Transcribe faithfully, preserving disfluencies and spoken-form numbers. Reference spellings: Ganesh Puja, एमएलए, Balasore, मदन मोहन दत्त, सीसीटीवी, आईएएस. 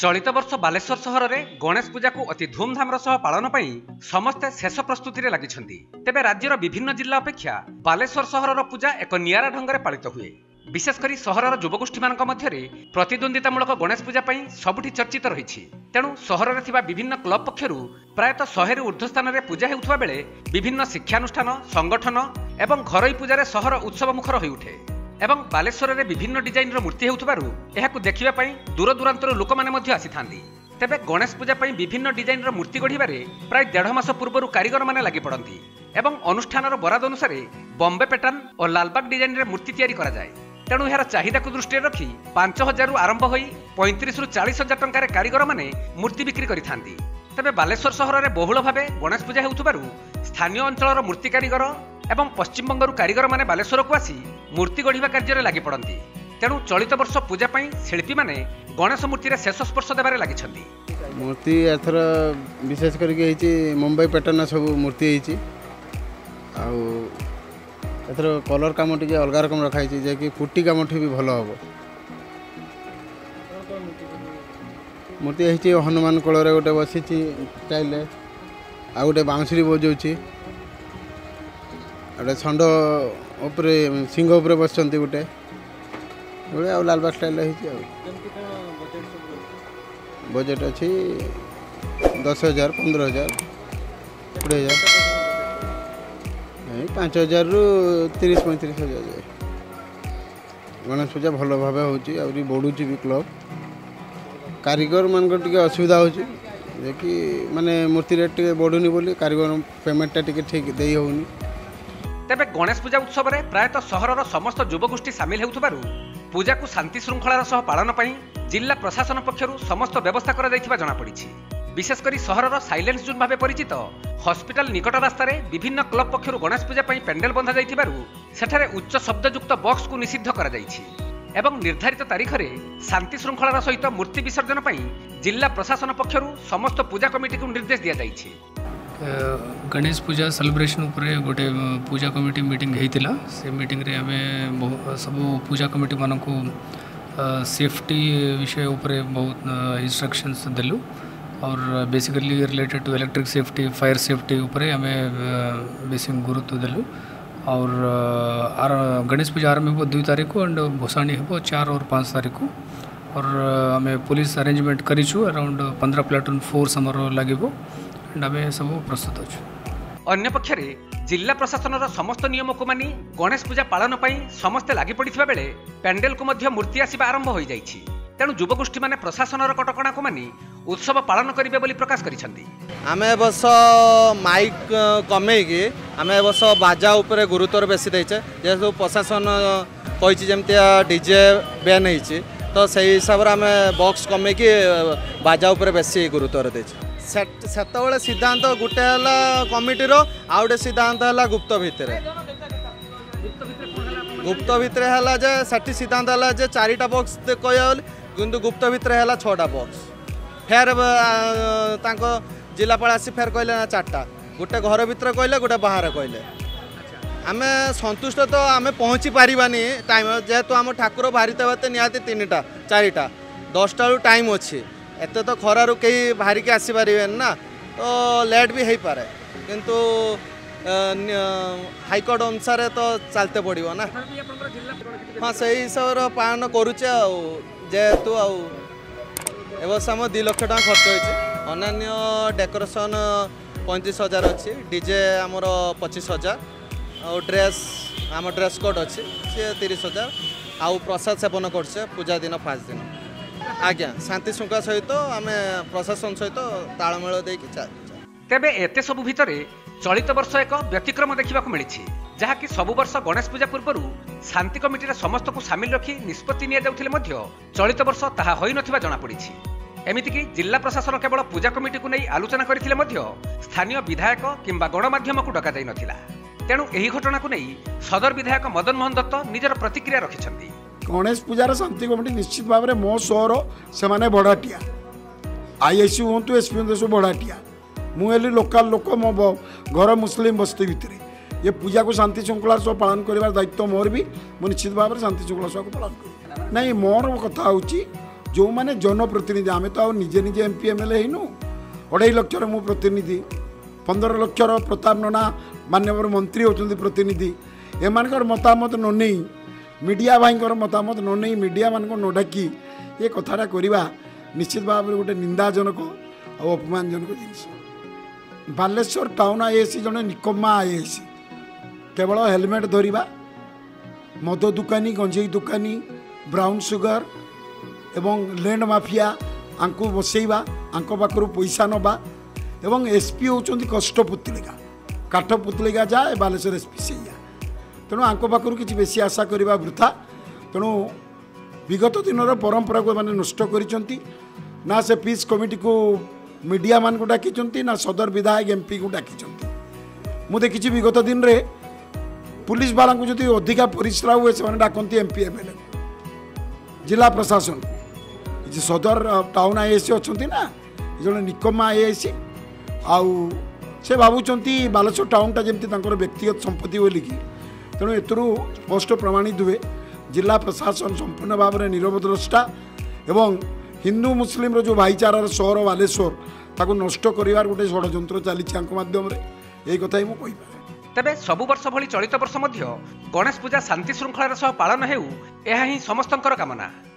चलित वर्ष बालेश्वर सहर में गणेश पूजा को अति धूमधाम सह पालन समस्ते शेष प्रस्तुति लगी। तेबे राज्यर विभिन्न जिला अपेक्षा बालेश्वर सहर पूजा एक नियारा ढंग पालित हुए। विशेषकर सहरर युवगोष्ठी मानक मध्यरे प्रतिद्वंदितामूलक गणेश पूजा सबुठी चर्चित रही। तेणु सहर में थिबा विभिन्न क्लब पक्षरु प्रायतः शहे ऊर्ध्व स्थान में पूजा होउथवा बेले विभिन्न शिक्षानुष्ठान संगठन एवं घरोई पूजा सहर उत्सव मुखर हो उठे। एवं बालेश्वर में विभिन्न डिजाइन मूर्ति होउथबारु एहाकु देखिबा पई दूर दूरांतर लोक माने आसिथांदी। तेबे गणेश पूजा विभिन्न डिजाइन मूर्ति गढ़वे प्राय डेढ़ मास पूर्व कारीगर माने लगी पड़ती। अनुष्ठान बराद अनुसार बॉम्बे पैटर्न और लालबाग डिजाइन मूर्ति तैयारी करा जाए। तेणु यार चाहिदा को दृष्टि रखी पांच हजार आरंभ हो पैंतीस रु चालीस हजार टंकार कारीगर माने मूर्ति बिक्री करिथांती। तेबे बालेश्वर सहर में बहुल भाव गणेश पूजा होउथबारु स्थानीय अंचल मूर्ति कारीगर एवं पश्चिम बंगर कारीगर माने बालेश्वर को आसी मूर्ति गढ़ा कार्य लगी पड़ती। तेणु चलित वर्ष पूजा शिल्पी माने गणेश मूर्ति रे शेष स्पर्श देबारे लागिछंती। मूर्ति एथर विशेष करके मुंबई पैटर्न सब मूर्ति होती। एथर कलर काम अलग रकम रखाई जे कि पुट्टी काम भी भल हम। मूर्ति होती हनुमान कोल रे गोटे बसी चाइले आ गोटे बांसुरी बजाऊँगी गोटे षंड सिंह उपर बस गोटे लालबाग स्टाइल बजेट अच्छी दस हजार पंद्रह हजार कोड़े हजार पाँच हजार रु तीस पैंतीस हजार जाए गणेश पूजा भल भाव हो बढ़ुच भी क्लब कारीगर मान असुविधा हो माने मूर्ति रेट बढ़ुनी बोली कारीगर पेमेंटटा टे ठीक दे होनी। तेबे गणेश पूजा उत्सव में प्रायतः सहरर समस्त युवगोष्ठी सामिल होउथबारु पूजा को शांति श्रृंखलार सह पालन पर जिला प्रशासन पक्षरु समस्त व्यवस्था करा जाइथिबा जणा पड़िछि। विशेषकर सहरर साइलेंस जोन भावे परिचित हॉस्पिटल निकट रास्तार विभिन्न क्लब पक्षरु गणेश पूजा पेंडेल बंधा जाइथिबारु सेठारे उच्च शब्दयुक्त बॉक्स को निषिद्ध करा जाइछि एवं निर्धारित तारीख में शांति श्रृंखलार सहित मूर्ति विसर्जन पर जिला प्रशासन पक्षरु समस्त पूजा कमिटी को निर्देश दिया जाइछि। गणेश पूजा सेलिब्रेशन उपरे गोटे पूजा कमिटी मीटिंग होता से मीटिंग रे आमे सब पूजा कमिटी मानक सेफ्टी विषय उपरे बहुत इंस्ट्रक्शंस देलु और basically related to electric safety fire safety उपरे आमे बेसी गुरुत्व देलु। और गणेश पूजा आरंभ हो दुई तारीख को एंड भसाणी हो चार और पाँच तारीख को और आमे पुलिस अरेंजमेंट करिछु अराउंड पंद्रह प्लाटून फोर्स हमरो लागिबो। अन्यपक्षरे जिला प्रशासन समस्त नियम को मानि गणेश पूजा पालन समस्ते लगी पड़ता बेले पैंडेल को मध्य मूर्ति आसवा आरंभ हो जाइछि। तेणु युवगोष्ठी माने प्रशासन कटकणा को मानि उत्सव पालन करिवे बोली प्रकाश करिसेंती। आमे बस माइक कमे के आमे बस बाजा उपरे गुरुत्व बेसी दैछे जे सब प्रशासन कहिछि जेमतिया डीजे बैन होइछि तो सही हिसाब रे आमे बॉक्स कमे के बाजा उपरे बेसी गुरुत्व दैछे। सेतबेले सिद्धांत गोटे है कमिटीर आ गए सिद्धांत है गुप्त भितर गुप्त भितर है सेठी सिद्धांत है चारिटा बॉक्स कह कि गुप्त भितर है छटा बॉक्स फेर जिलापाल आसी फेर कहले चार्टा गोटे घर भितर कहले गोटे बाहर कहले आम संतुष्ट तो आम पहुँची पारानी टाइम जेहेतु आम ठाकुर भारी थे निहाती तीन टा चारिटा दसटा टाइम अच्छी एत तो खरारू कहीं बाहरिक आसपारे ना तो लेट भी हो पाए किंतु हाइकोर्ट अनुसार तो चलते पड़ो ना। हाँ से हिसाब से पालन करुचे जेहेतु आवर्ष आम दु लक्ष टा खर्च होती अन्य डेकोरेशन पैंतीस हजार अच्छी डीजे आमर पचीस हजार आ ड्रेस आम ड्रेस कोड अच्छी सी तीस हजार आउ प्रसाद सेवन करछे पूजा दिन फास्ट दिन आज्ञा शांति श्रृंखला सहित आम प्रशासन सहित तालमेल देकी चल। तेबे एते सबु भितरे चलित वर्ष एक व्यतिक्रम देखा मिली जहाँकि सबु वर्ष गणेश पूजा पूर्व शांति कमिटी समस्त को सामिल रखी निष्पत्ति चलित वर्ष ताहा होई नथिबा जणा पड़िछि। एमितिकि जिला प्रशासन केवल पूजा कमिटी को नहीं आलोचना करथिले स्थानीय विधायक किंबा गणमाध्यम को डका जाई नथिला। तेणु एही घटना को नहीं सदर विधायक मदन मोहन दत्त निजर प्रतिक्रिया रखिछन्ती। गणेश पूजार शांति कमिटी निश्चित भाव में मो सोर से बड़ाटिया आई एस हूँ तो एसपी हूँ सब बड़ाटिया मुझे लोकाल लोक मो घर मुस्लिम बस्ती भितर ये पूजा को शांति श्रृंखलार सह पालन करार दायित्व मोर भी मुझे निश्चित भाव में शांति श्रृंखला सह पालन कर नहीं मोर कथा हूँ जो मैंने जनप्रतिनिधि आम तो निजे निजे एमपी एम एल हेनु अढ़ाई लक्षर मो प्रतिनिधि पंद्रह लक्षर प्रताप नना मानवर मंत्री होती प्रतिनिधि एम मतामत नने मीडिया भाई मतामत नने मीडिया मान को नडाकी ये कथाटा करवा निश्चित भाव में गोटे निंदाजनक और अपमानजनक जिन बालेश्वर टाउन आईएएस जड़े निकम्मा आईएएस केवल हेलमेट धरवा मद दुकानी गंजेई दुकानी ब्राउन सुगर एवं लैंड माफिया आंकु बसैवा आंको पाखु पैसा नवा एवं एसपी होती कष्ट पुतलिका काठ पुतलिका जाए बालेश्वर एसपी से तेणु आंको पाखु कि बेसी आशा करवा वृथा। तेणु विगत दिन परंपरा को मैंने नष्ट करिसेंती ना से पीस कमिटी को मीडिया मान को डाकिसेंती ना सदर विधायक एमपी को डाकिसेंती मु देखिछि विगत दिन रे पुलिस वाला को जदि अधिका परिश्रा हुए से माने डाकंती एमपी एमएलए जिला प्रशासन जे सदर टाउन आईएएस अछंती ना जने निकम्मा आईएएस आउ से भाबुचंती बालेश्वर टाउन ता जेमती तांकर व्यक्तिगत संपत्ति बोली कि तेणु एतरू स्पष्ट प्रमाणित हुए जिला प्रशासन संपूर्ण भाव में नीरव द्रष्टा एवं हिंदू मुस्लिम जो भाईचारार सहर बालेश्वर ताकू नष्ट करिवार गोटे षडयंत्र चलीछि आंको माध्यम रे एई कथा मु कहि पारे। तबे सबु वर्ष भली चलित वर्ष मध्य गणेश पूजा शांति श्रृंखलार सह पालन हेउ एहा ही समस्तंकर कामना।